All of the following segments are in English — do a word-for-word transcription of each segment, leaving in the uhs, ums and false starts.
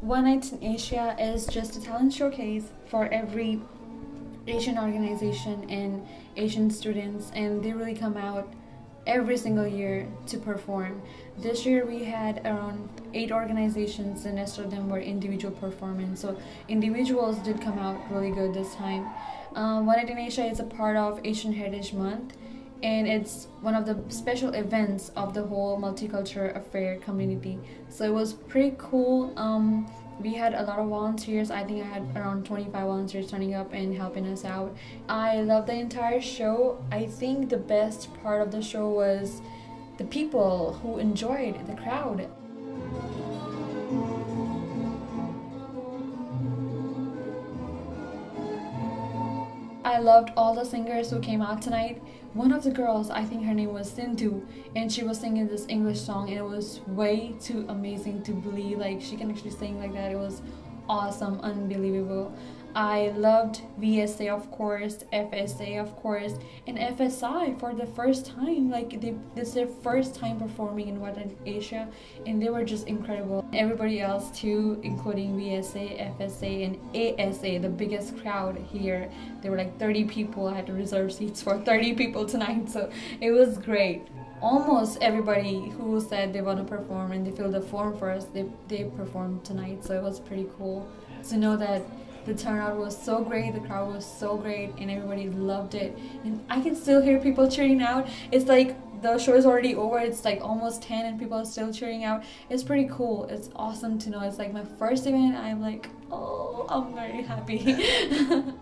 One Night in Asia is just a talent showcase for every Asian organization and Asian students, and they really come out every single year to perform. This year we had around eight organizations and most of them were individual performance, so individuals did come out really good this time. Um, One Night in Asia is a part of Asian Heritage Month, and it's one of the special events of the whole Multicultural Affairs community. So it was pretty cool. Um, we had a lot of volunteers. I think I had around twenty-five volunteers turning up and helping us out. I love the entire show. I think the best part of the show was the people who enjoyed the crowd. I loved all the singers who came out tonight. One of the girls, I think her name was Sindhu, and she was singing this English song, and it was way too amazing to believe. Like, she can actually sing like that. It was awesome, unbelievable. I loved V S A, of course, F S A, of course, and F S I for the first time. Like, they, this is their first time performing in One Night in Asia, and they were just incredible. Everybody else too, including V S A, F S A, and A S A, the biggest crowd here. There were like thirty people. I had to reserve seats for thirty people tonight, so it was great. Almost everybody who said they want to perform and they filled the form for us, they, they performed tonight, so it was pretty cool to know that the turnout was so great, the crowd was so great, and everybody loved it. And I can still hear people cheering out. It's like the show is already over, it's like almost ten and people are still cheering out. It's pretty cool. It's awesome to know. It's like my first event. I'm like, oh, I'm very happy.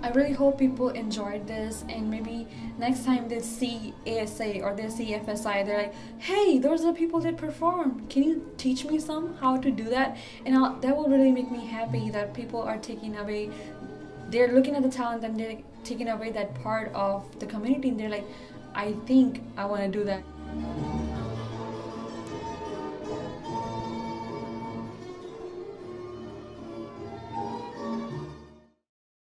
I really hope people enjoyed this, and maybe next time they see A S A or they see F S I, they're like, hey, those are the people that performed. Can you teach me some how to do that? And I'll, that will really make me happy that people are taking away, they're looking at the talent and they're taking away that part of the community, and they're like, I think I want to do that.